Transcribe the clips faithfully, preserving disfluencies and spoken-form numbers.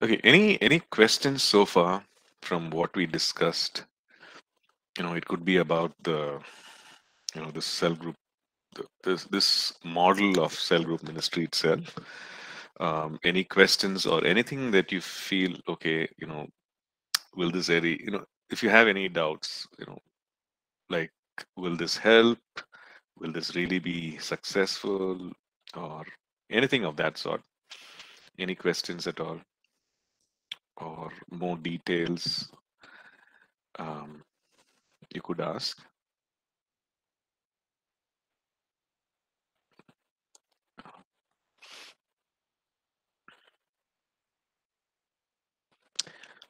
Okay, any any questions so far from what we discussed? You know, it could be about the, you know, the cell group, the, this this model of cell group ministry itself. Um, any questions or anything that you feel, okay, you know, will this area, you know, if you have any doubts, you know, like, will this help? Will this really be successful? Or anything of that sort? Any questions at all? Or more details um, you could ask?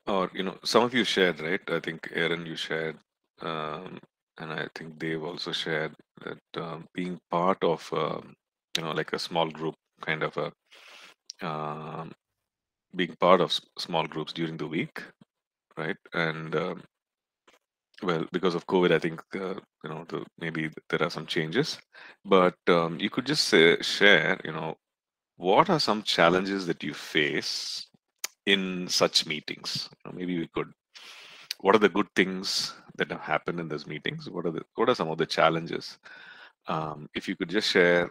Or, you know, some of you shared, right? I think Aaron, you shared, um, and I think Dave also shared that um, being part of, um, you know, like a small group, kind of a, um, being part of small groups during the week, right? And um, well, because of COVID, I think, uh, you know, the, maybe there are some changes, but um, you could just say, share, you know, what are some challenges that you face in such meetings? You know, maybe we could, what are the good things that have happened in those meetings? What are the, what are some of the challenges? Um, if you could just share,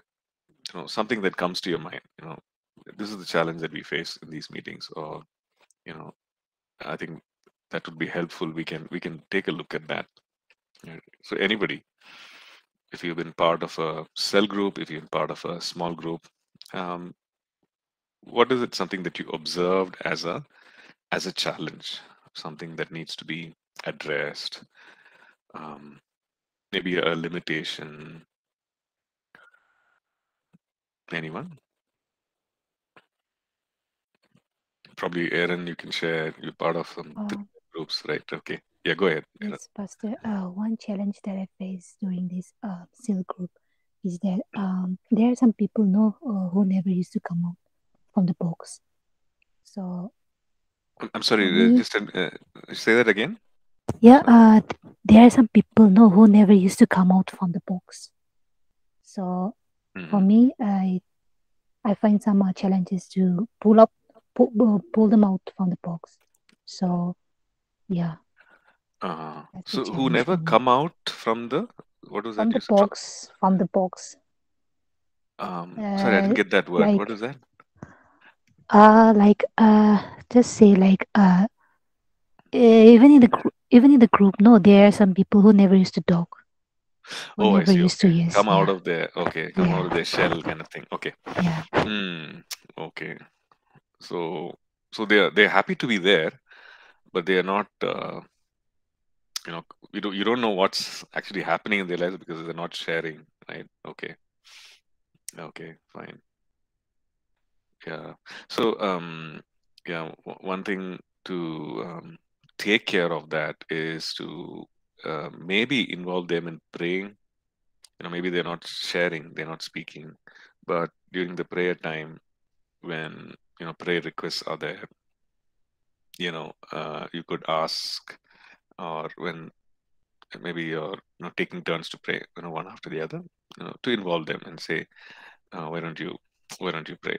you know, something that comes to your mind, you know, this is the challenge that we face in these meetings, or, you know, I think that would be helpful. We can, we can take a look at that. So anybody, if you've been part of a cell group, if you've been part of a small group, um, what is it, something that you observed as a as a challenge, something that needs to be addressed, um, maybe a limitation? Anyone? Probably Aaron, you can share, you're part of some um, oh. groups, right? Okay, yeah, go ahead. Yes, Pastor, uh, one challenge that I faced during this uh, cell group is that um, there are some people no, uh, who never used to come out from the box. So I'm sorry, we, just uh, say that again. Yeah, uh, there are some people no who never used to come out from the box. So mm-hmm. for me, I I find some uh, challenges to pull up, pull, uh, pull them out from the box. So yeah. Uh, so who never come out from the what was from that? From the box, from the box. Um, sorry, uh, I didn't get that word. Like, what is that? Uh, like uh, just say like uh, even in the even in the group, no, there are some people who never used to talk. Oh, I see. Used okay. to come yeah. out of their okay, come yeah. out of their shell, kind of thing. Okay. Yeah. Hmm. Okay. So, so they are they're happy to be there, but they are not. Uh, you know, you don't you don't know what's actually happening in their lives because they're not sharing, right? Okay. Okay. Fine. Yeah. So, um, yeah, one thing to um, take care of that is to uh, maybe involve them in praying. You know, maybe they're not sharing, they're not speaking, but during the prayer time, when, you know, prayer requests are there, you know, uh, you could ask, or when maybe you're, you know, taking turns to pray, you know, one after the other, you know, to involve them and say, uh, why don't you, why don't you pray?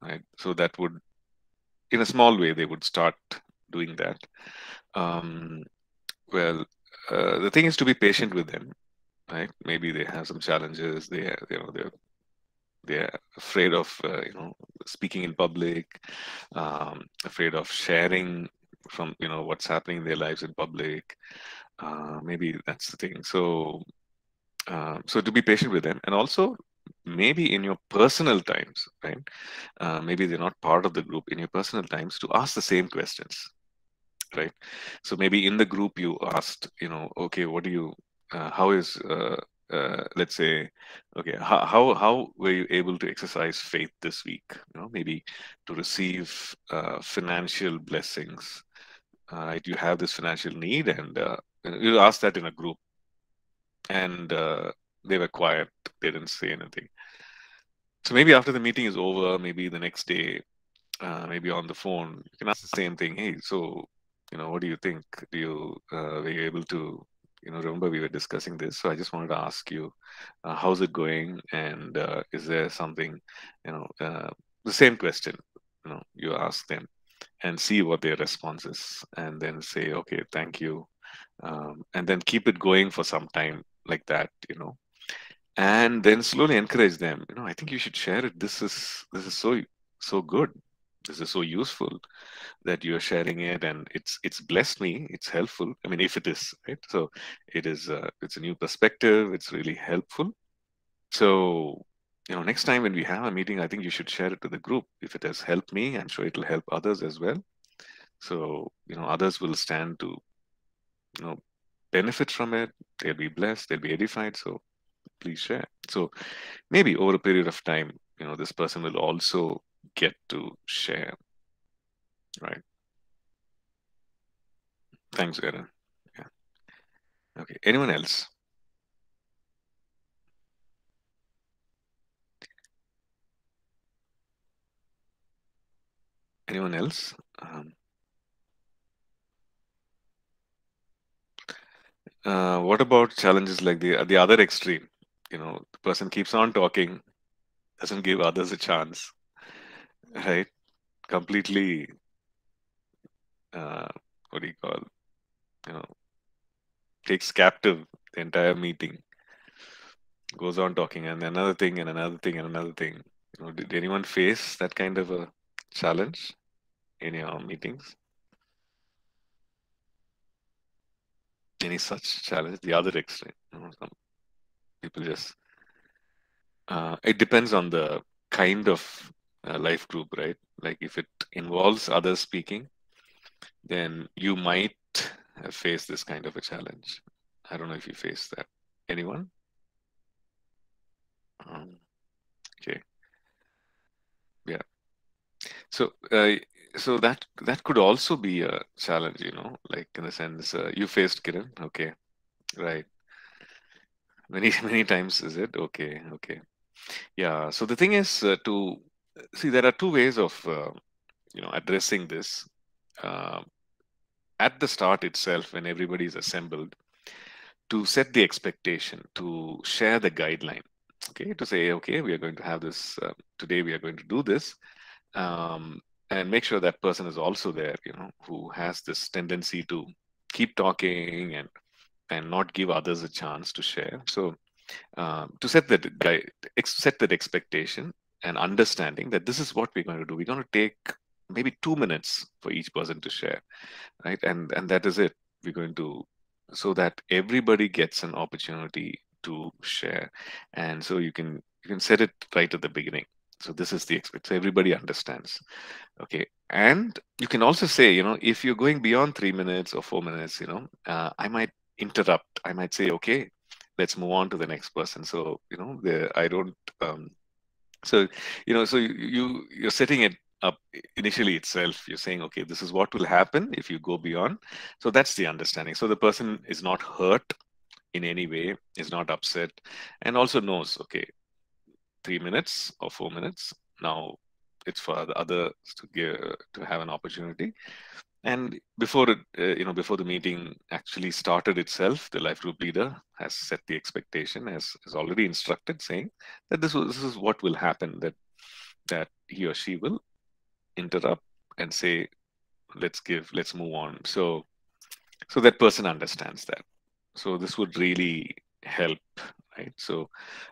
Right. So that would, in a small way, they would start doing that. Um, well, uh, the thing is to be patient with them, right? Maybe they have some challenges. They, you know, they're they're afraid of, uh, you know, speaking in public, um, afraid of sharing from, you know, what's happening in their lives in public. Uh, maybe that's the thing. So, uh, so to be patient with them, and also, maybe in your personal times, right? Uh, maybe they're not part of the group. In your personal times, to ask the same questions, right? So maybe in the group you asked, you know, okay, what do you, uh, how is, uh, uh, let's say, okay, how, how how were you able to exercise faith this week? You know, maybe to receive uh, financial blessings. Uh, right? You have this financial need, and uh, you ask that in a group, and uh, they were quiet. They didn't say anything. So maybe after the meeting is over, maybe the next day, uh, maybe on the phone, you can ask the same thing. Hey, so, you know, what do you think? Do you, uh, were you able to, you know, remember we were discussing this. So I just wanted to ask you, uh, how's it going? And uh, is there something, you know, uh, the same question, you know, you ask them. and see what their response is, and then say, okay, thank you. Um, and then keep it going for some time like that, you know, and then slowly encourage them. You know, I think you should share it. This is, this is so, so good. This is so useful that you're sharing it, and it's, it's blessed me. It's helpful. I mean, if it is, right? So it is, uh, it's a new perspective. It's really helpful. So, you know, next time when we have a meeting, I think you should share it to the group. If it has helped me, I'm sure it'll help others as well. So, you know, others will stand to, you know, benefit from it. They'll be blessed. They'll be edified. So please share. So maybe over a period of time, you know, this person will also get to share, right? Thanks, Aaron. Yeah. Okay. Anyone else? Anyone else? Um, uh, what about challenges like the the other extreme? You know, the person keeps on talking, doesn't give others a chance. Right, completely. Uh, what do you call? You know, takes captive the entire meeting. Goes on talking, and another thing, and another thing, and another thing. You know, did anyone face that kind of a challenge in your meetings? Any such challenge? The other extreme. You know, some people just. Uh, it depends on the kind of. Uh, life group, right? Like if it involves others speaking, then you might face this kind of a challenge. I don't know if you face that. Anyone? Um, okay. Yeah. So, uh, so that that could also be a challenge, you know, like in the sense uh, you faced, Kiran. Okay, right. Many many times is it? Okay, okay. Yeah. So the thing is uh, to see, there are two ways of, uh, you know, addressing this. Uh, at the start itself, when everybody is assembled, to set the expectation, to share the guideline, okay, to say, okay, we are going to have this, uh, today we are going to do this, um, and make sure that person is also there, you know, who has this tendency to keep talking and, and not give others a chance to share. So uh, to set that, set that expectation, and understanding that this is what we're going to do. We're going to take maybe two minutes for each person to share, right? And and that is it. We're going to, so that everybody gets an opportunity to share. And so you can you can set it right at the beginning. So this is the expect. So everybody understands, okay? And you can also say, you know, if you're going beyond three minutes or four minutes, you know, uh, I might interrupt. I might say, okay, let's move on to the next person. So you know, the, I don't. Um, So, you know, so you, you're setting it up initially itself. You're saying, okay, this is what will happen if you go beyond. So that's the understanding. So the person is not hurt in any way, is not upset, and also knows, okay, three minutes or four minutes. Now it's for the others to give, to have an opportunity. And before it, uh, you know, before the meeting actually started itself, the life group leader has set the expectation, has, has already instructed, saying that this, was, this is what will happen, that that he or she will interrupt and say, let's give, let's move on. So, so that person understands that. So this would really help, right? So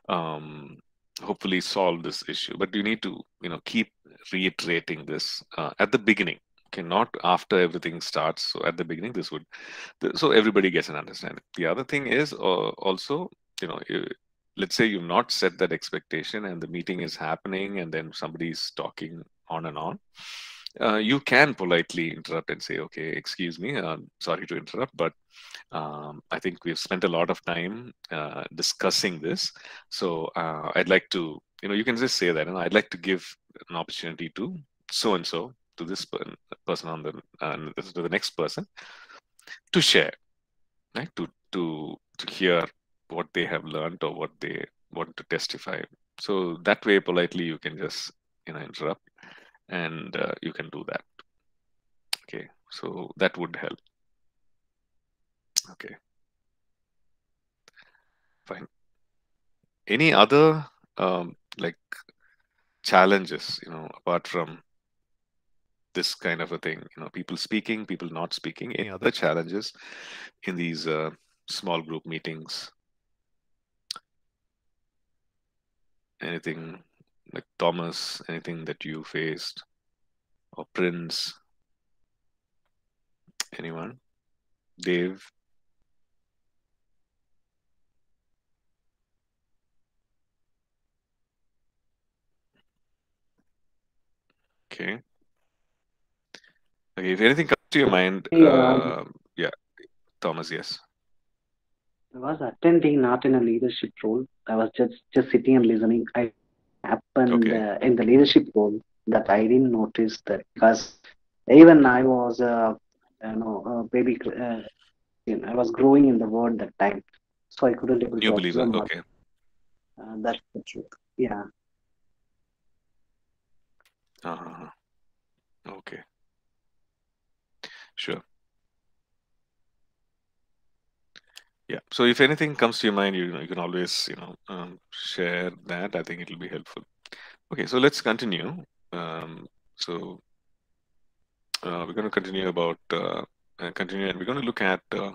um, hopefully solve this issue. But you need to, you know, keep reiterating this uh, at the beginning. Okay, not after everything starts. So at the beginning, this would, so everybody gets an understanding. The other thing is uh, also, you know, let's say you've not set that expectation and the meeting is happening and then somebody's talking on and on. Uh, you can politely interrupt and say, okay, excuse me, I'm sorry to interrupt, but um, I think we've spent a lot of time uh, discussing this. So uh, I'd like to, you know, you can just say that, and I'd like to give an opportunity to so-and-so, to this person on the uh, to the next person to share, right? To to to hear what they have learned or what they want to testify. So that way, politely, you can just you know interrupt, and uh, you can do that. Okay, so that would help. Okay, fine. Any other um, like challenges, you know, apart from this kind of a thing, you know, people speaking, people not speaking, any other challenges in these uh, small group meetings? Anything like Thomas, anything that you faced, or Prince, anyone? Dave? Okay. Okay, if anything comes to your mind, yeah, uh, yeah. Thomas, yes. I was attending, not in a leadership role. I was just, just sitting and listening. I happened okay. uh, in the leadership role that I didn't notice that, because even I was, uh, you know, a baby, uh, you know, I was growing in the world that time, so I couldn't able you to. Believe that? Okay. Uh, that's the truth. Yeah. Uh -huh. Okay. Sure. Yeah. So if anything comes to your mind, you, you can always, you know, um, share that. I think it'll be helpful. Okay. So let's continue. Um, so uh, we're going to continue about uh, uh, continue, and we're going to look at uh,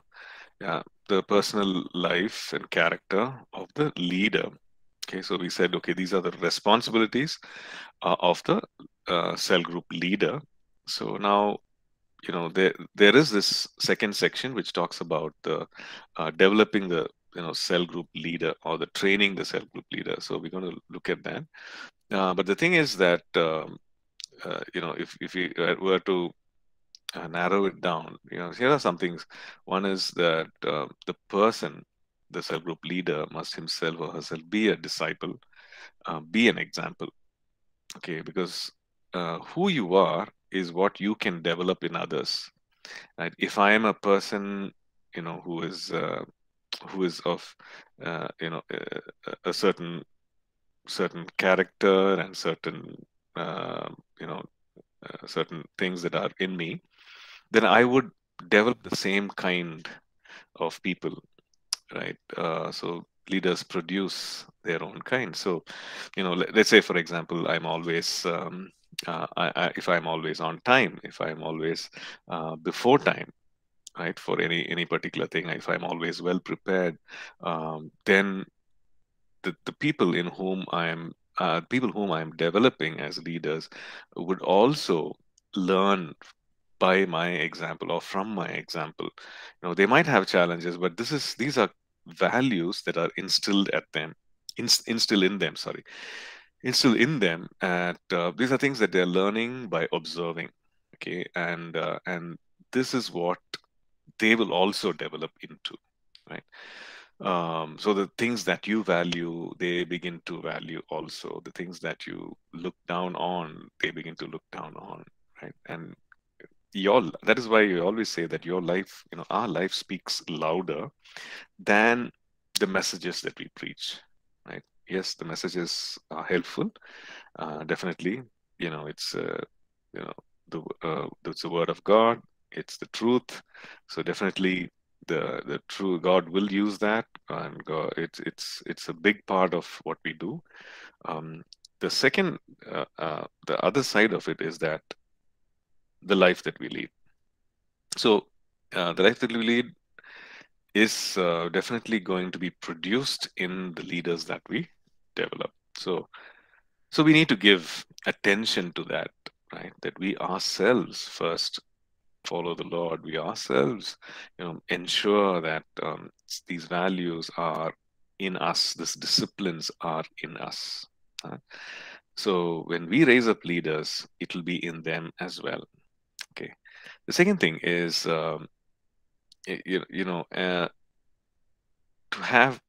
yeah, the personal life and character of the leader. Okay. So we said, okay, these are the responsibilities uh, of the uh, cell group leader. So now, you know, there there is this second section which talks about the uh, developing the you know cell group leader, or the training the cell group leader. So we're going to look at that. Uh, but the thing is that um, uh, you know, if if we were to uh, narrow it down, you know, here are some things. One is that uh, the person, the cell group leader, must himself or herself be a disciple, uh, be an example. Okay, because uh, who you are is what you can develop in others, right? If I am a person, you know, who is uh, who is of uh, you know a, a certain certain character and certain uh, you know uh, certain things that are in me, then I would develop the same kind of people, right? Uh, so leaders produce their own kind. So, you know, let, let's say, for example, I'm always um, Uh, I, I, if I'm always on time, if I'm always uh, before time, right, for any any particular thing, if I'm always well prepared, um, then the, the people in whom I'm uh, people whom I'm developing as leaders would also learn by my example or from my example. You know, they might have challenges, but this is these are values that are instilled at them, inst instilled in them. Sorry. Instill in them at uh, these are things that they're learning by observing, okay, and uh, and this is what they will also develop into, right? Um, so the things that you value, they begin to value also. The things that you look down on, they begin to look down on, right? And your that is why you always say that your life, you know, our life speaks louder than the messages that we preach, right? Yes, the messages are helpful, uh, definitely. You know, it's uh, you know the uh, it's the word of God. It's the truth. So definitely, the the true God will use that, and God, it's it's it's a big part of what we do. Um, the second, uh, uh, the other side of it is that the life that we lead. So uh, the life that we lead is uh, definitely going to be produced in the leaders that we develop. So, so we need to give attention to that, right? That we ourselves first follow the Lord. We ourselves, you know, ensure that um, these values are in us. These disciplines are in us. Huh? So when we raise up leaders, it'll be in them as well. Okay. The second thing is, um, you, you know, uh, to have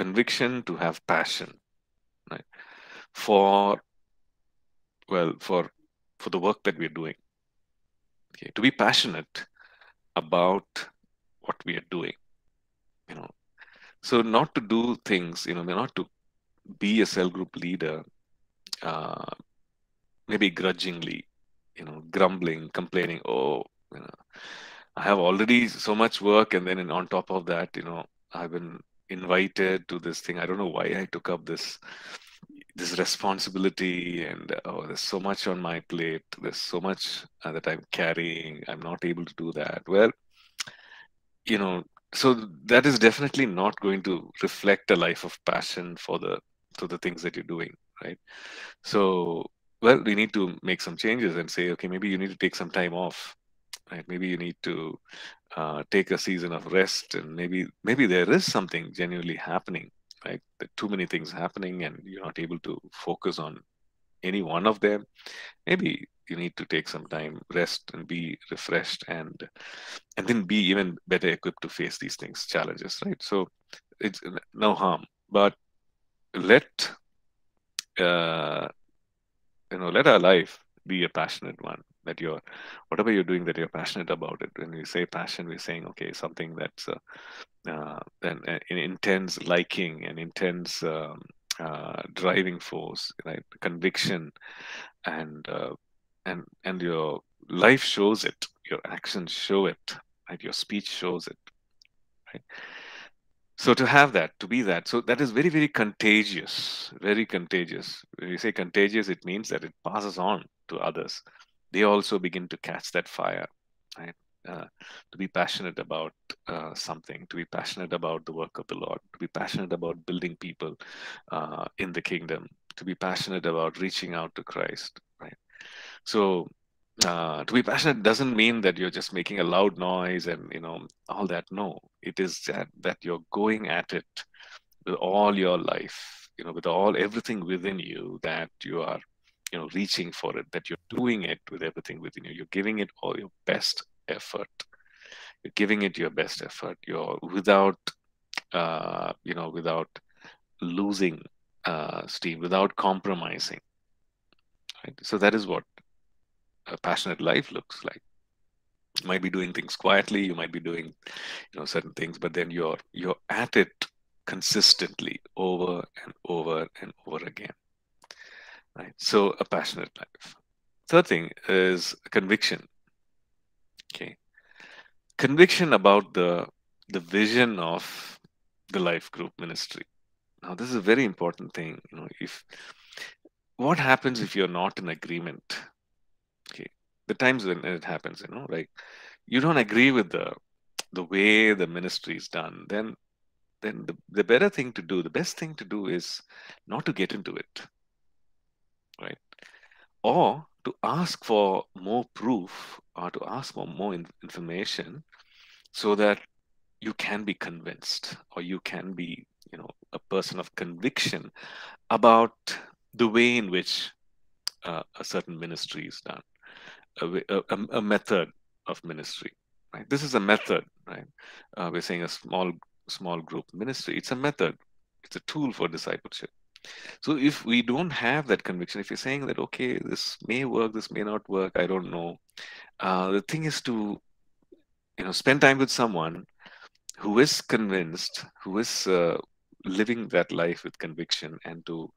conviction, to have passion, right? For, well, for, for the work that we're doing. Okay, to be passionate about what we are doing, you know. So not to do things, you know, not to be a cell group leader, uh, maybe grudgingly, you know, grumbling, complaining, oh, you know, I have already so much work, and then in, on top of that, you know, I've been invited to this thing. I don't know why I took up this. this responsibility and, oh, there's so much on my plate. There's so much uh, that I'm carrying. I'm not able to do that. Well, you know, so that is definitely not going to reflect a life of passion for the, for the things that you're doing, right? So, well, we need to make some changes and say, okay, maybe you need to take some time off, right? Maybe you need to uh, take a season of rest, and maybe, maybe there is something genuinely happening, right? There are too many things happening and you're not able to focus on any one of them. Maybe you need to take some time, rest, and be refreshed, and and then be even better equipped to face these things, challenges, right? So it's no harm, but let uh, you know, let our life be a passionate one, that you're, whatever you're doing, that you're passionate about it. When we say passion, we're saying, okay, something that's uh, uh, an, an intense liking, an intense um, uh, driving force, right? Conviction, and uh, and and your life shows it, your actions show it, right? Your speech shows it, right? So to have that, to be that, so that is very, very contagious, very contagious. When you say contagious, it means that it passes on to others. They also begin to catch that fire, right? Uh, to be passionate about uh, something, to be passionate about the work of the Lord, to be passionate about building people uh, in the kingdom, to be passionate about reaching out to Christ, right? So uh, to be passionate doesn't mean that you're just making a loud noise and, you know, all that. No, it is that, that you're going at it with all your life, you know, with all, everything within you, that you are, you know, reaching for it, that you're doing it with everything within you. You're giving it all your best effort. You're giving it your best effort. You're without, uh, you know, without losing uh, steam, without compromising. Right? So that is what a passionate life looks like. You might be doing things quietly. You might be doing, you know, certain things, but then you're you're at it consistently, over and over and over again. Right. So a passionate life. Third thing is conviction. Okay. Conviction about the, the vision of the life group ministry. Now, this is a very important thing. You know, if what happens if you're not in agreement? Okay. The times when it happens, you know, like you don't agree with the the way the ministry is done, then then the, the better thing to do, the best thing to do is not to get into it. Right? Or to ask for more proof, or to ask for more in information so that you can be convinced, or you can be, you know, a person of conviction about the way in which uh, a certain ministry is done, a, a, a method of ministry, right? This is a method, right? Uh, we're saying a small, small group ministry. It's a method. It's a tool for discipleship. So if we don't have that conviction, if you're saying that, okay, this may work, this may not work, I don't know. Uh, the thing is to, you know, spend time with someone who is convinced, who is uh, living that life with conviction, and to,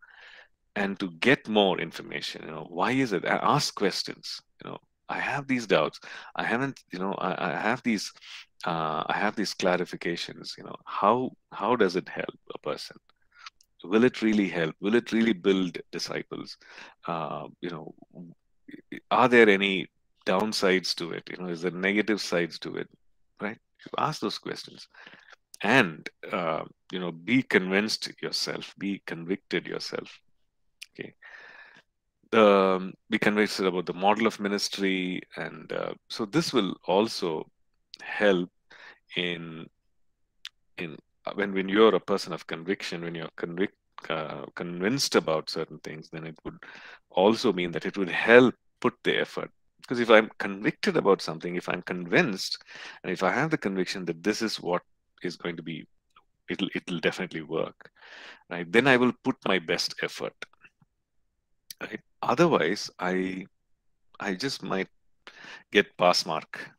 and to get more information. You know, why is it? I ask questions. You know, I have these doubts. I haven't, you know, I, I have these, uh, I have these clarifications. You know, how, how does it help a person? Will it really help? Will it really build disciples? Uh, you know, are there any downsides to it? You know, is there negative sides to it? Right? Ask those questions, and uh, you know, be convinced yourself. Be convicted yourself. Okay. Um, be convinced about the model of ministry, and uh, so this will also help in in. When, when you're a person of conviction, when you're convict, uh, convinced about certain things, then it would also mean that it would help put the effort. Because if I'm convicted about something, if I'm convinced, and if I have the conviction that this is what is going to be, it'll, it'll definitely work, right? Then I will put my best effort, right? Otherwise, I, I just might get pass mark.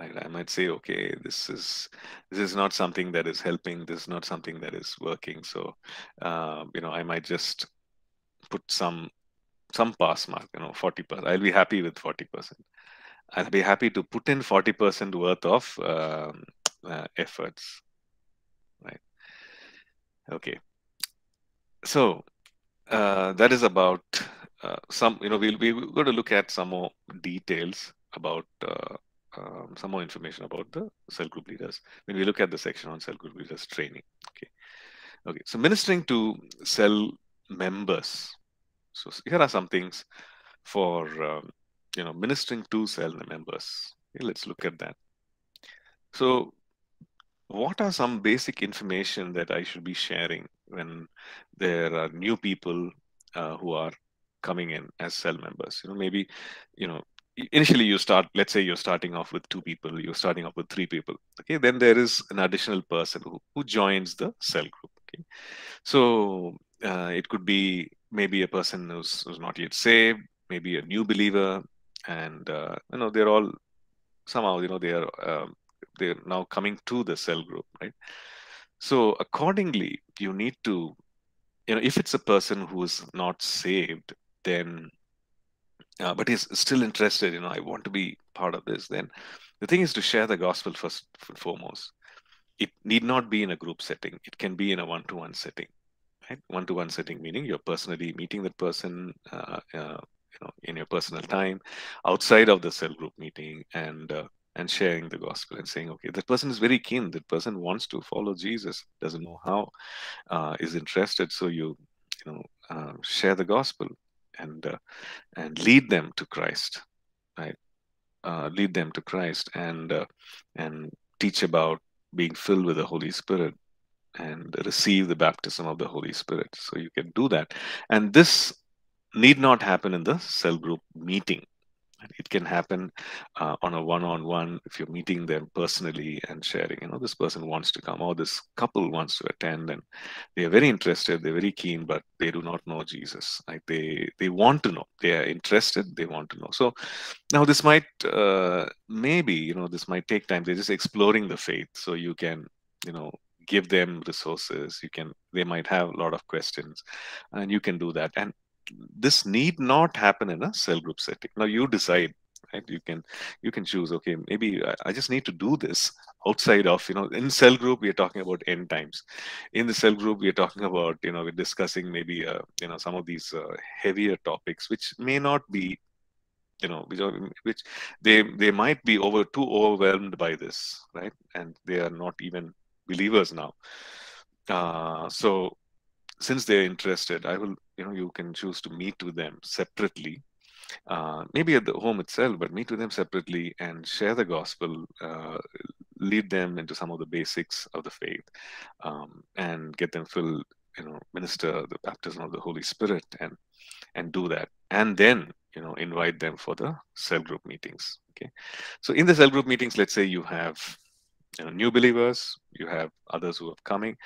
Right. I might say, okay, this is this is not something that is helping. This is not something that is working. So, uh, you know, I might just put some some pass mark. You know, forty percent. I'll be happy with forty percent. I'll be happy to put in forty percent worth of uh, uh, efforts. Right. Okay. So, uh, that is about uh, some, you know, we'll, we're going to look at some more details about uh, um, some more information about the cell group leaders when we look at the section on cell group leaders training. Okay. Okay. So ministering to cell members. So here are some things for, um, you know, ministering to cell members. Okay, let's look at that. So what are some basic information that I should be sharing when there are new people uh, who are coming in as cell members? You know, maybe, you know, initially you start, let's say you're starting off with two people, you're starting off with three people. Okay, then there is an additional person who, who joins the cell group. Okay, so uh, it could be maybe a person who's, who's not yet saved, maybe a new believer, and, uh, you know, they're all somehow, you know, they are, um, they're now coming to the cell group, right? So accordingly, you need to, you know, if it's a person who is not saved, then, uh, but is still interested, you know, I want to be part of this, then the thing is to share the gospel first and foremost. It need not be in a group setting. It can be in a one-to-one setting, right? One-to-one setting, meaning you're personally meeting that person, uh, uh, you know, in your personal time, outside of the cell group meeting, and, uh, and sharing the gospel and saying, okay, that person is very keen. That person wants to follow Jesus, doesn't know how, uh, is interested. So you, you know, uh, share the gospel and uh, and lead them to Christ, right? Uh, lead them to Christ and uh, and teach about being filled with the Holy Spirit and receive the baptism of the Holy Spirit. So you can do that, and this need not happen in the cell group meeting. It can happen uh, on a one-on-one if you're meeting them personally and sharing, you know, this person wants to come or this couple wants to attend and they are very interested, they're very keen, but they do not know Jesus. Like they, they want to know, they are interested, they want to know. So now this might, uh, maybe, you know, this might take time. They're just exploring the faith. So you can, you know, give them resources. You can, they might have a lot of questions and you can do that. And this need not happen in a cell group setting. Now you decide, right? You can you can choose, okay, maybe I, I just need to do this outside of, you know, in cell group, we are talking about end times. In the cell group, we are talking about, you know, we're discussing maybe, uh, you know, some of these uh, heavier topics, which may not be, you know, which, which they, they might be over too overwhelmed by this, right? And they are not even believers now. Uh, so since they're interested, I will, you know, you can choose to meet with them separately, uh, maybe at the home itself, but meet with them separately and share the gospel, uh, lead them into some of the basics of the faith, um, and get them filled, you know, minister the baptism of the Holy Spirit and, and do that. And then, you know, invite them for the cell group meetings. Okay. So in the cell group meetings, let's say you have, you know, new believers, you have others who are coming.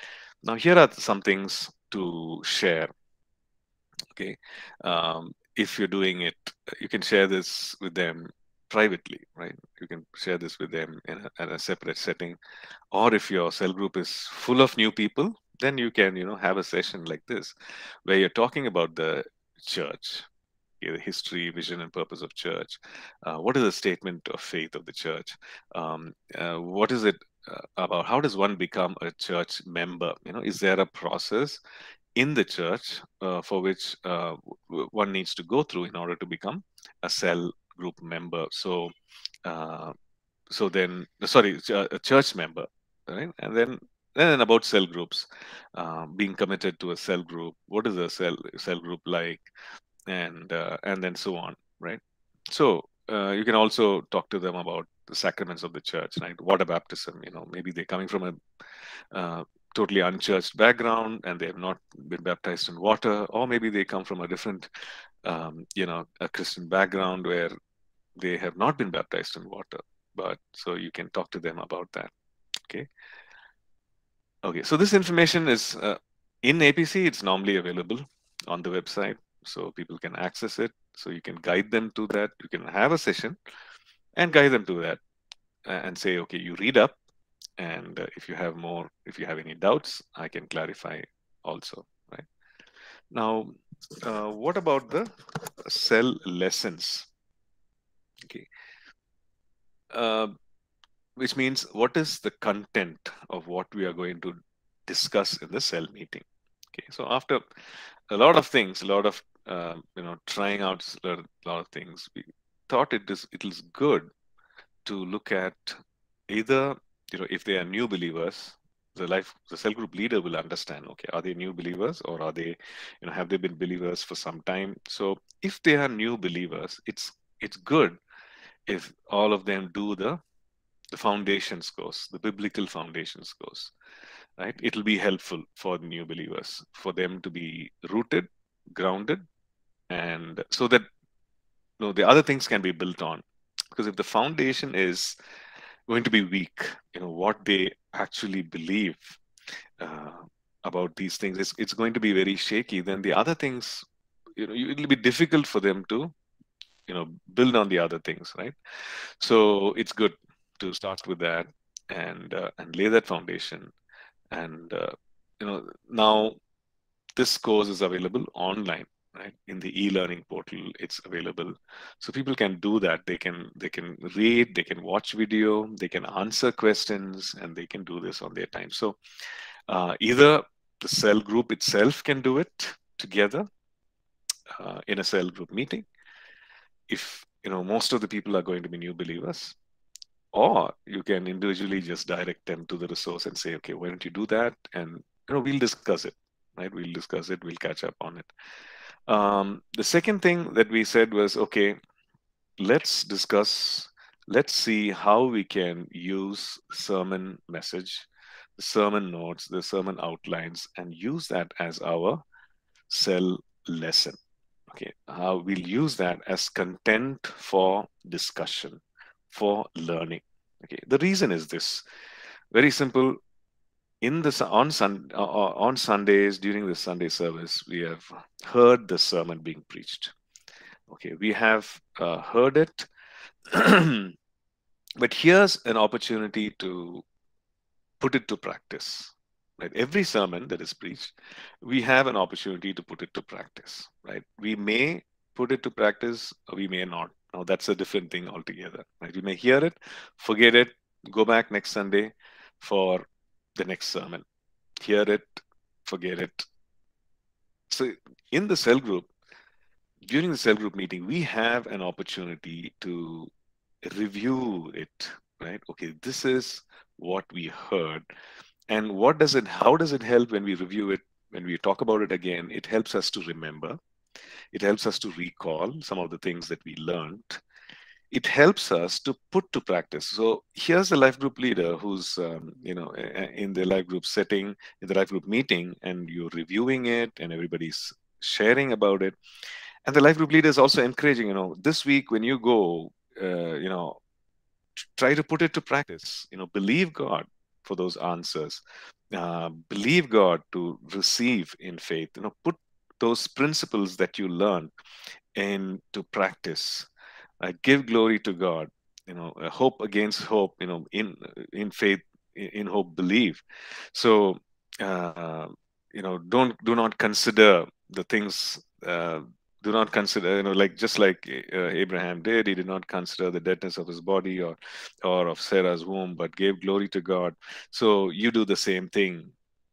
Now here are some things to share. Okay, um, if you're doing it, you can share this with them privately, right? You can share this with them in a, in a separate setting, or if your cell group is full of new people, then you can, you know, have a session like this where you're talking about the church, okay, the history, vision, and purpose of church. Uh, what is the statement of faith of the church? Um, uh, what is it uh, about? How does one become a church member? You know, is there a process in the church uh, for which uh, one needs to go through in order to become a cell group member? So, uh, so then, sorry, a church member, right? And then, then about cell groups, uh, being committed to a cell group. What is a cell cell group like? And uh, and then so on, right? So uh, you can also talk to them about the sacraments of the church, right? Water baptism, you know, maybe they're coming from a uh, totally unchurched background and they have not been baptized in water, or maybe they come from a different, um, you know, a Christian background where they have not been baptized in water. But so you can talk to them about that. Okay. Okay. So this information is uh, in A P C. It's normally available on the website, so people can access it. So you can guide them to that. You can have a session and guide them to that and say, okay, you read up. And if you have more, if you have any doubts, I can clarify also, right? Now, uh, what about the cell lessons? Okay. Uh, which means what is the content of what we are going to discuss in the cell meeting? Okay. So after a lot of things, a lot of uh, you know, trying out a lot of things. We thought it is it is good to look at either, you know, if they are new believers, the life the cell group leader will understand, okay, are they new believers, or are they, you know, have they been believers for some time? So if they are new believers, it's it's good if all of them do the the foundations course, the biblical foundations course, right? It'll be helpful for new believers, for them to be rooted, grounded, and so that, you know, the other things can be built on. Because if the foundation is going to be weak, you know, what they actually believe uh, about these things, it's, it's going to be very shaky. Then the other things, you know, it'll be difficult for them to, you know, build on the other things, right? So it's good to start with that and uh, and lay that foundation. And uh, you know, now this course is available online, right? In the e-learning portal, it's available, so people can do that. They can they can read, they can watch video, they can answer questions, and they can do this on their time. So uh, either the cell group itself can do it together uh, in a cell group meeting, if, you know, most of the people are going to be new believers. Or you can individually just direct them to the resource and say, okay, why don't you do that? And, you know, we'll discuss it, right? We'll discuss it, we'll catch up on it. Um, the second thing that we said was, okay, let's discuss, let's see how we can use sermon message, the sermon notes, the sermon outlines, and use that as our cell lesson. Okay, how we'll use that as content for discussion, for learning. Okay, the reason is this, very simple. In the on Sun on Sundays, during the Sunday service, we have heard the sermon being preached. Okay, we have uh, heard it, but here's an opportunity to put it to practice. Right, every sermon that is preached, we have an opportunity to put it to practice. Right, we may put it to practice, or we may not. Now that's a different thing altogether. Right, we may hear it, forget it, go back next Sunday for the next sermon, hear it, forget it. So in the cell group, during the cell group meeting, we have an opportunity to review it, right? Okay, this is what we heard, and what does it, how does it help when we review it, when we talk about it again? It helps us to remember, it helps us to recall some of the things that we learned, it helps us to put to practice. So here's the life group leader who's, um, you know, in the life group setting, in the life group meeting, and you're reviewing it, and everybody's sharing about it. And the life group leader is also encouraging, you know, this week when you go, uh, you know, try to put it to practice, you know, believe God for those answers, uh, believe God to receive in faith, you know, put those principles that you learned into practice. Uh, give glory to God, you know, uh, hope against hope, you know, in in faith, in, in hope, believe. So, uh, you know, don't, do not consider the things, uh, do not consider, you know, like, just like uh, Abraham did, he did not consider the deadness of his body or, or of Sarah's womb, but gave glory to God. So you do the same thing,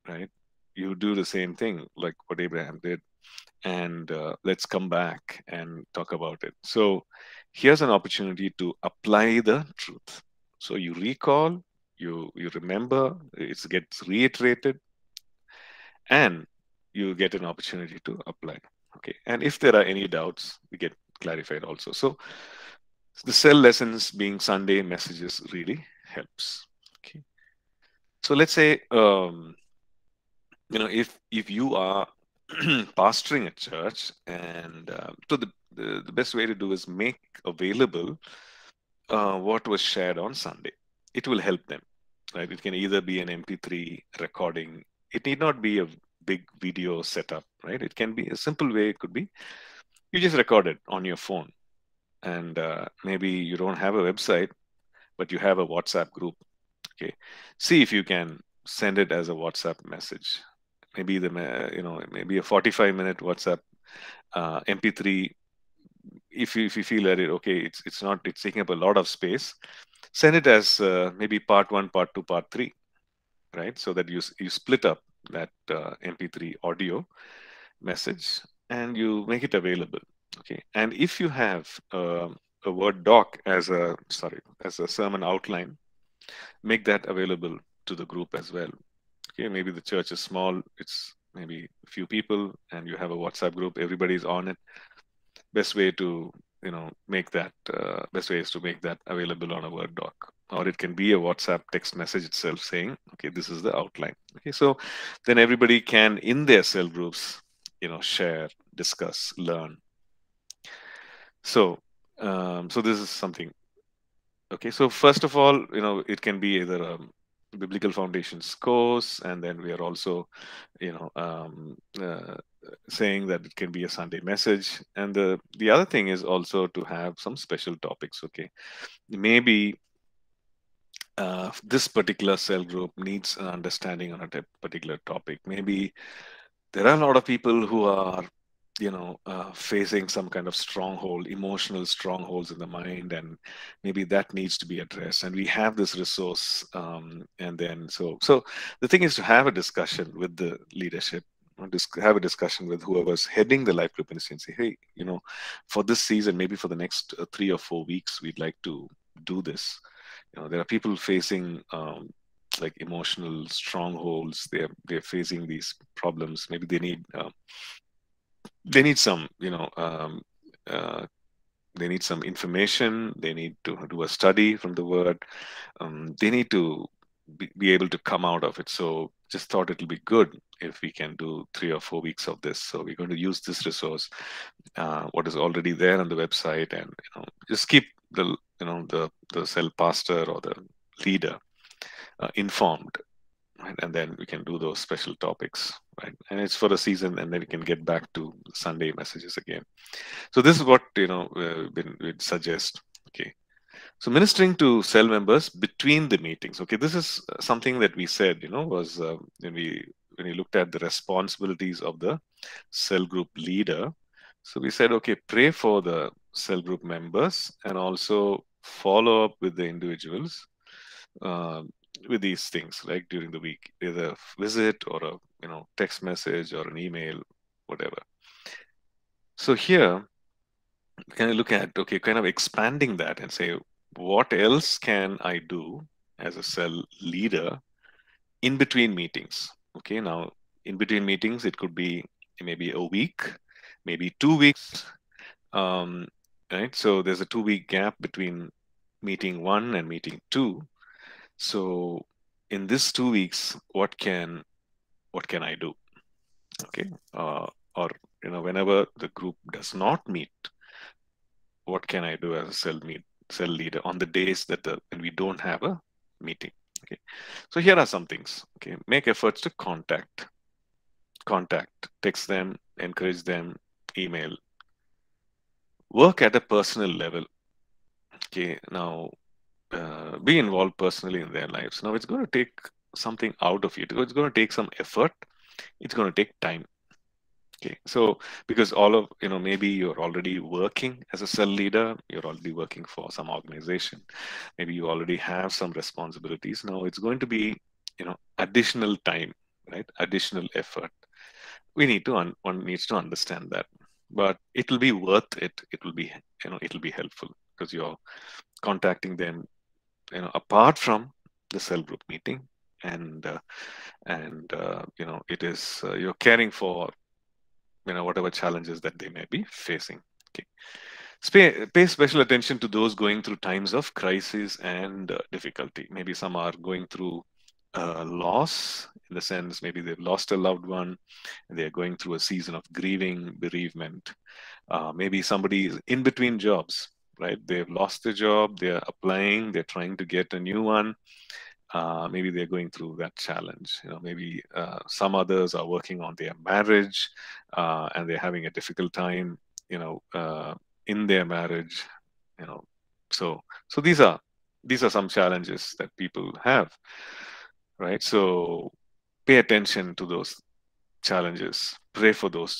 right? You do the same thing, like what Abraham did. And uh, let's come back and talk about it. So here's an opportunity to apply the truth. So you recall, you, you remember, it gets reiterated, and you get an opportunity to apply. Okay, and if there are any doubts, we get clarified also. So the cell lessons being Sunday messages really helps. Okay, so let's say, um, you know, if, if you are pastoring a church, and uh, so the, the, the best way to do is make available uh, what was shared on Sunday. It will help them, right? It can either be an M P three recording. It need not be a big video setup, right? It can be a simple way. It could be you just record it on your phone, and uh, maybe you don't have a website, but you have a WhatsApp group. Okay, see if you can send it as a WhatsApp message. Maybe the, you know, maybe a forty-five minute WhatsApp uh, M P three. If you if you feel that it, okay, it's it's not it's taking up a lot of space, send it as uh, maybe part one, part two, part three, right? So that you you split up that uh, M P three audio message and you make it available. Okay, and if you have uh, a Word doc as a sorry as a sermon outline, make that available to the group as well. Okay, maybe the church is small; it's maybe a few people, and you have a WhatsApp group. Everybody's on it. Best way to you know make that uh, best way is to make that available on a Word doc, or it can be a WhatsApp text message itself saying, okay, this is the outline. Okay, so then everybody can in their cell groups, you know, share, discuss, learn. So, um, so this is something. Okay, so first of all, you know, it can be either a Biblical Foundations course, and then we are also, you know, um, uh, saying that it can be a Sunday message. And the the other thing is also to have some special topics. Okay, maybe uh, this particular cell group needs an understanding on a particular topic. Maybe there are a lot of people who are, you know, uh, facing some kind of stronghold, emotional strongholds in the mind, and maybe that needs to be addressed. And we have this resource, um, and then so so the thing is to have a discussion with the leadership, or have a discussion with whoever's heading the life group, and say, hey, you know, for this season, maybe for the next uh, three or four weeks, we'd like to do this. You know, there are people facing um, like emotional strongholds. They're they're facing these problems. Maybe they need. Uh, They need some, you know, um, uh, they need some information. They need to do a study from the Word. Um, they need to be, be able to come out of it. So just thought it'll be good if we can do three or four weeks of this. So we're going to use this resource, uh, what is already there on the website, and you know, just keep the, you know, the the cell pastor or the leader uh, informed. Right? And then we can do those special topics, right? And it's for a season, and then we can get back to Sunday messages again. So this is what, you know, uh, been, we'd suggest. Okay. So ministering to cell members between the meetings. Okay, this is something that we said, you know, was uh, when we when we looked at the responsibilities of the cell group leader. So we said, okay, pray for the cell group members and also follow up with the individuals. Uh, with these things, like during the week, either a visit or a you know text message or an email, whatever. So here, can I look at, okay, kind of expanding that and say, what else can I do as a cell leader in between meetings? Okay, now in between meetings, it could be maybe a week, maybe two weeks, um, right? So there's a two-week gap between meeting one and meeting two. So in this two weeks, what can what can I do? Okay, uh, or you know, whenever the group does not meet, what can I do as a cell meet cell leader on the days that the when we don't have a meeting? Okay, so here are some things. Okay, make efforts to contact, contact, text them, encourage them, email. Work at a personal level. Okay, now. Uh, be involved personally in their lives. Now it's going to take something out of you. It's going to take some effort. It's going to take time. Okay. So because all of, you know, maybe you're already working as a cell leader, you're already working for some organization. Maybe you already have some responsibilities. Now it's going to be, you know, additional time, right? Additional effort. We need to, un one needs to understand that, but it will be worth it. It will be, you know, it'll be helpful because you're contacting them, you know, apart from the cell group meeting, and uh, and uh, you know, it is uh, you're caring for, you know, whatever challenges that they may be facing. Okay, pay, pay special attention to those going through times of crisis and uh, difficulty. Maybe some are going through uh, loss, in the sense maybe they've lost a loved one, and they are going through a season of grieving, bereavement. Uh, maybe somebody is in between jobs. Right, they've lost their job, they're applying, they're trying to get a new one. Uh, maybe they're going through that challenge. You know, maybe uh, some others are working on their marriage, uh, and they're having a difficult time, you know, uh, in their marriage. You know, so so these are these are some challenges that people have, right? So pay attention to those challenges. Pray for those.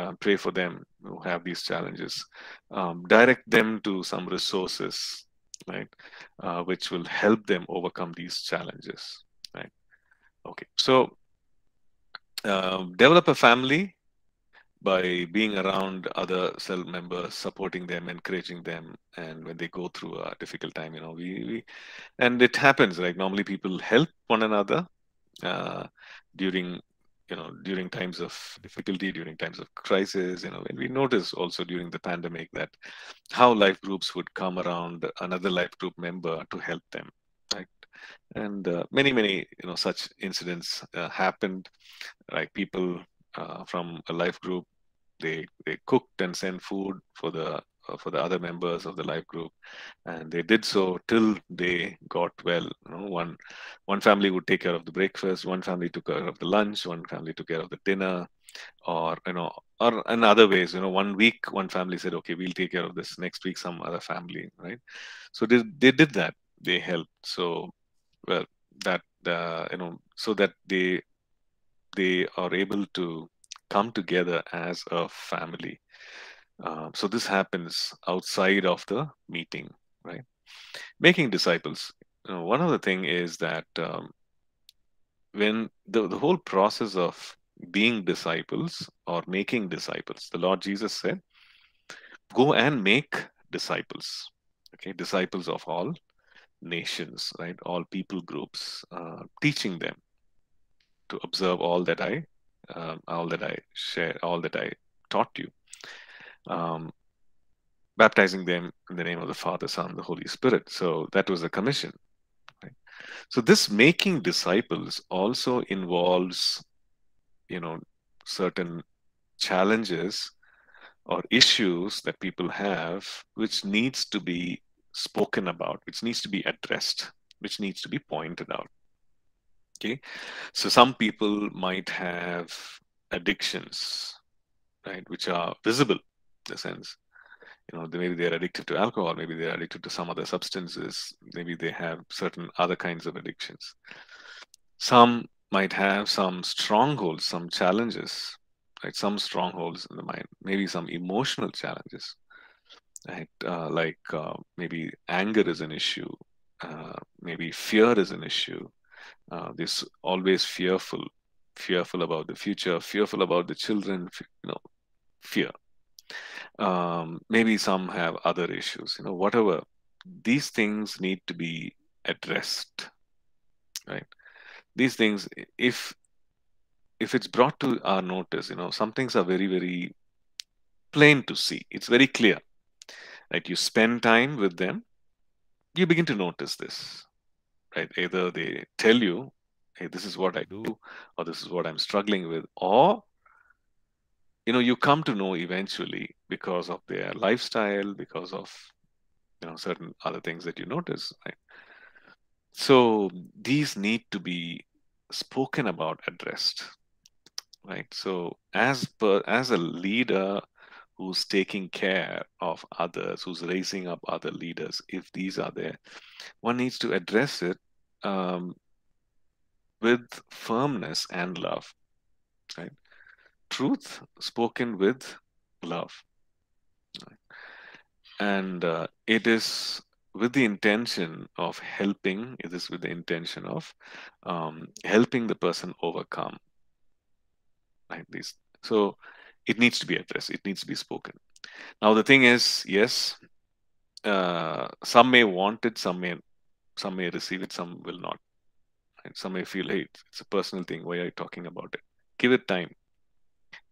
Uh, pray for them who have these challenges. Um, direct them to some resources, right, uh, which will help them overcome these challenges, right? Okay, so uh, develop a family by being around other cell members, supporting them, encouraging them. And when they go through a difficult time, you know, we, we and it happens, like, right? Normally people help one another uh, during, you know, during times of difficulty, during times of crisis, you know, and we notice also during the pandemic that how life groups would come around another life group member to help them. Right. And uh, many, many, you know, such incidents uh, happened, like people uh, from a life group, they, they cooked and sent food for the, uh, for the other members of the life group. And they did so till they got well. You know, one, one family would take care of the breakfast, one family took care of the lunch, one family took care of the dinner, or, you know, or in other ways, you know, one week, one family said, okay, we'll take care of this next week, some other family, right? So they, they did that. They helped, so well that uh, you know, so that they they are able to come together as a family. Uh, so this happens outside of the meeting, right? Making disciples. You know, one other thing is that um, when the the whole process of being disciples or making disciples, the Lord Jesus said, "Go and make disciples." Okay, disciples of all nations, right? All people groups, uh, teaching them to observe all that I, uh, all that I share, all that I taught you, um, baptizing them in the name of the Father, Son, the Holy Spirit. So that was the commission. Right? So this making disciples also involves, you know, certain challenges or issues that people have, which needs to be spoken about, which needs to be addressed, which needs to be pointed out. Okay, so some people might have addictions, right, which are visible in a sense. You know, maybe they're addicted to alcohol, maybe they're addicted to some other substances, maybe they have certain other kinds of addictions. Some might have some strongholds, some challenges, right, some strongholds in the mind, maybe some emotional challenges. Right, uh, like uh, maybe anger is an issue, uh, maybe fear is an issue. Uh, this always fearful, fearful about the future, fearful about the children, you know, fear. Um, maybe some have other issues, you know, whatever. These things need to be addressed, right? These things, if if it's brought to our notice, you know, some things are very, very plain to see. It's very clear. Right, you spend time with them, you begin to notice this, right? Either they tell you, hey, this is what I do, or this is what I'm struggling with, or, you know, you come to know eventually because of their lifestyle, because of, you know, certain other things that you notice, right? So these need to be spoken about, addressed, right? So as per, as a leader, who's taking care of others, who's raising up other leaders, if these are there, one needs to address it um, with firmness and love, right? Truth spoken with love. Right? And uh, it is with the intention of helping, it is with the intention of um, helping the person overcome, right? These, so it needs to be addressed. It needs to be spoken. Now, the thing is, yes, uh, some may want it, some may, some may receive it, some will not. Right? Some may feel, hey, it's a personal thing. Why are you talking about it? Give it time.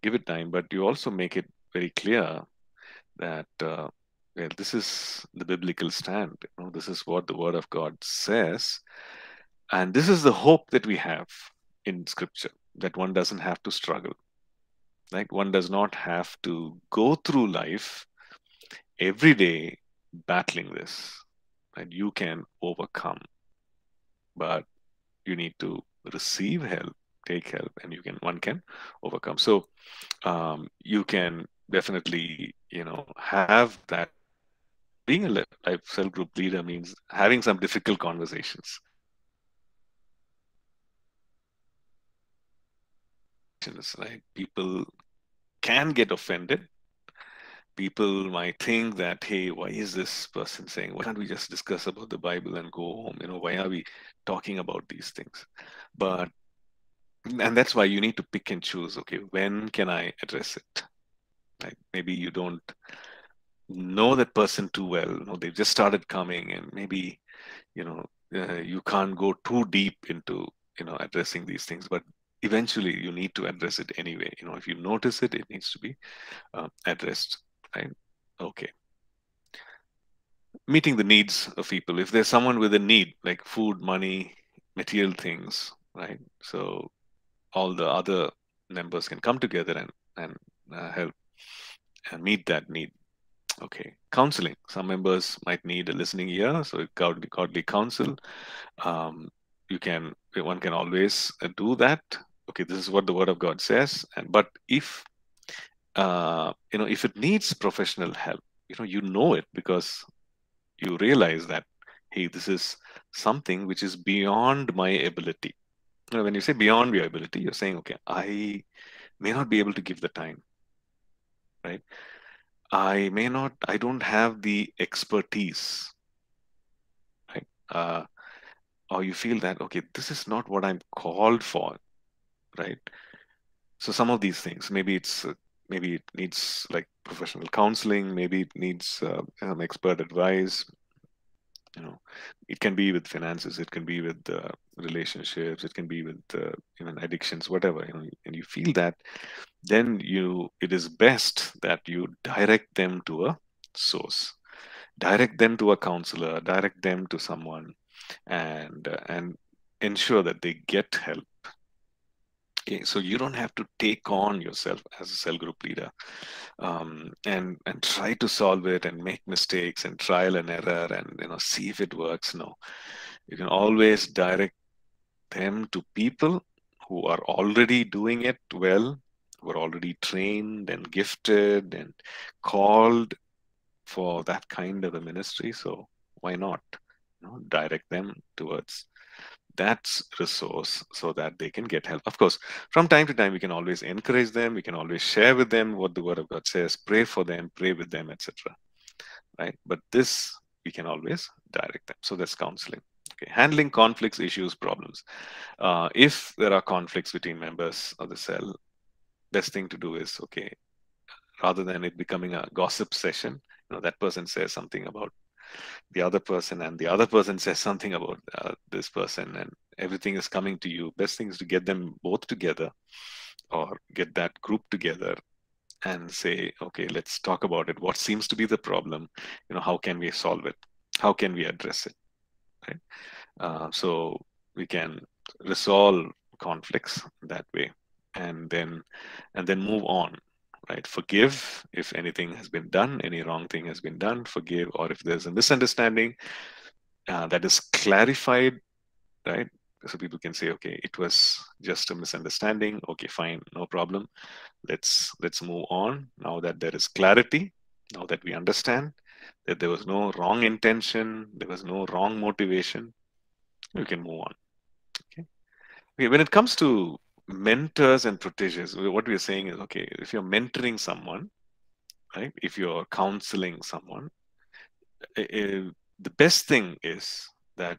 Give it time. But you also make it very clear that uh, well, this is the biblical stand. You know, this is what the Word of God says. And this is the hope that we have in Scripture, that one doesn't have to struggle. Like, one does not have to go through life every day battling this. And you can overcome. But you need to receive help, take help, and you can, one can overcome. So um, you can definitely, you know, have that. Being a life cell group leader means having some difficult conversations. Right? People can get offended. People might think that, hey, why is this person saying, why can't we just discuss about the Bible and go home? You know, why are we talking about these things? But, and that's why you need to pick and choose, okay, when can I address it? maybe you don't know that person too well, or they've just started coming, and maybe, you know, uh, you can't go too deep into, you know, addressing these things, but eventually you need to address it anyway. You know, if you notice it, it needs to be uh, addressed, right? Okay. Meeting the needs of people. If there's someone with a need, like food, money, material things, right? So all the other members can come together and, and uh, help and meet that need. Okay, counseling. Some members might need a listening ear, so godly, godly counsel. Um, you can, one can always do that. Okay, this is what the Word of God says. And but if uh, you know, if it needs professional help, you know, you know it because you realize that, hey, this is something which is beyond my ability. You know, when you say beyond your ability, you're saying, okay, I may not be able to give the time, right? I may not, I don't have the expertise, right? Uh, or you feel that, okay, this is not what I'm called for, right? So some of these things, maybe it's, uh, maybe it needs like professional counseling, maybe it needs uh, um, expert advice, you know, it can be with finances, it can be with uh, relationships, it can be with, uh, you know, addictions, whatever, you know, and you feel that, then you, it is best that you direct them to a source, direct them to a counselor, direct them to someone, and, uh, and ensure that they get help. Okay, so you don't have to take on yourself as a cell group leader um, and, and try to solve it and make mistakes and trial and error and, you know, see if it works. No, you can always direct them to people who are already doing it well, who are already trained and gifted and called for that kind of a ministry. So why not, you know, direct them towards that resource so that they can get help. Of course, from time to time, we can always encourage them. We can always share with them what the Word of God says, pray for them, pray with them, et cetera. Right? But this, we can always direct them. So that's counseling. Okay. Handling conflicts, issues, problems. Uh, if there are conflicts between members of the cell, best thing to do is, okay, rather than it becoming a gossip session, you know, that person says something about the other person and the other person says something about uh, this person and everything is coming to you. Best thing is to get them both together or get that group together and say, okay, let's talk about it. What seems to be the problem? You know, how can we solve it? How can we address it? Right? Uh, so we can resolve conflicts that way and then, and then move on. Right? Forgive if anything has been done, any wrong thing has been done, forgive, or if there's a misunderstanding uh, that is clarified, right? So people can say, okay, it was just a misunderstanding. Okay, fine, no problem. Let's, let's move on. Now that there is clarity, now that we understand that there was no wrong intention, there was no wrong motivation, we can move on. Okay. Okay, when it comes to mentors and proteges, what we're saying is, okay, if you're mentoring someone, right, if you're counseling someone, it, it, the best thing is that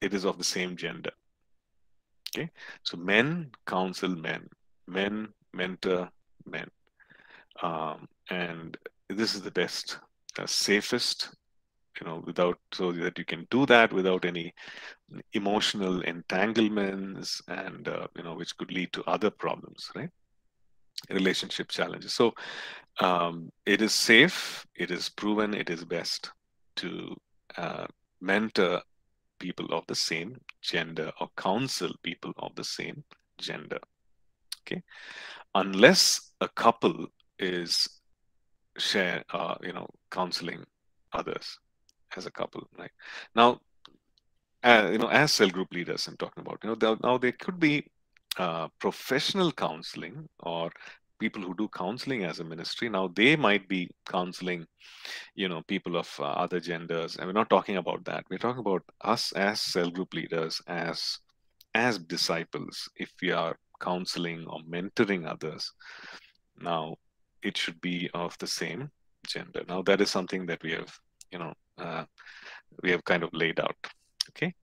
it is of the same gender. Okay, so men counsel men, men mentor men, um, and this is the best, uh, safest, you know, without, so that you can do that without any emotional entanglements and, uh, you know, which could lead to other problems, right? Relationship challenges. So um, it is safe, it is proven, it is best to uh, mentor people of the same gender or counsel people of the same gender, okay? Unless a couple is share, uh, you know, counseling others as a couple, right? Now, uh, you know, as cell group leaders, I'm talking about, you know, there, now there could be uh, professional counseling or people who do counseling as a ministry. Now they might be counseling, you know, people of uh, other genders. And we're not talking about that. We're talking about us as cell group leaders, as, as disciples, if we are counseling or mentoring others. Now it should be of the same gender. Now that is something that we have, you know, uh, we have kind of laid out. Okay.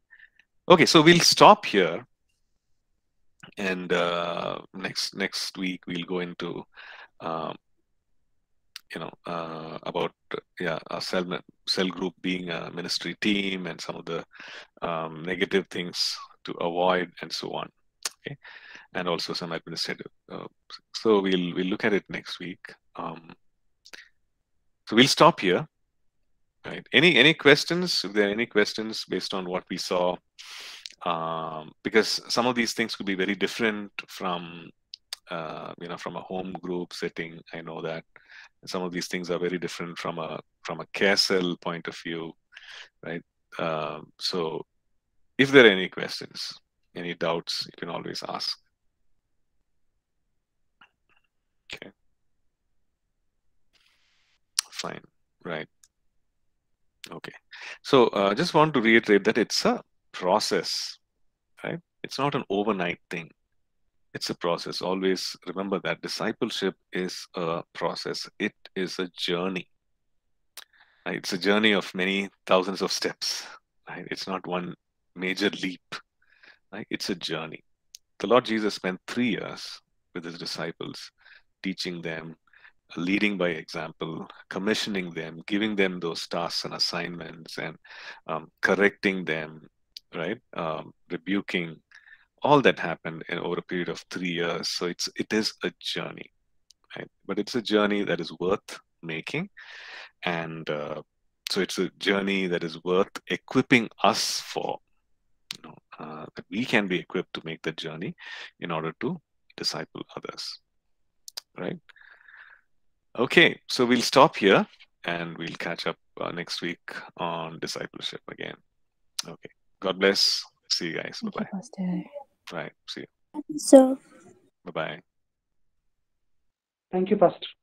Okay. So we'll stop here. And uh, next, next week, we'll go into um, you know, uh, about yeah, our cell cell group being a ministry team and some of the um, negative things to avoid and so on. Okay, and also some administrative. Uh, so we'll we'll look at it next week. Um, so we'll stop here. Right. Any any questions? If there are any questions based on what we saw, um, because some of these things could be very different from uh, you know, from a home group setting. I know that some of these things are very different from a from a care cell point of view, right? Uh, so if there are any questions, any doubts, you can always ask. Okay. Fine. Right. Okay, so I uh, just want to reiterate that it's a process, right? It's not an overnight thing. It's a process. Always remember that discipleship is a process. It is a journey. Right? It's a journey of many thousands of steps. Right? It's not one major leap. Right? It's a journey. The Lord Jesus spent three years with his disciples, teaching them, leading by example, commissioning them, giving them those tasks and assignments, and um, correcting them, right? Um, rebuking, all that happened in over a period of three years. So it's it is a journey, right? But it's a journey that is worth making, and uh, so it's a journey that is worth equipping us for. You know, uh, that we can be equipped to make the journey in order to disciple others, right? Okay, so we'll stop here and we'll catch up uh, next week on discipleship again. Okay, God bless. See you guys. Bye-bye. Right, see you. So, bye-bye. Thank you, Pastor.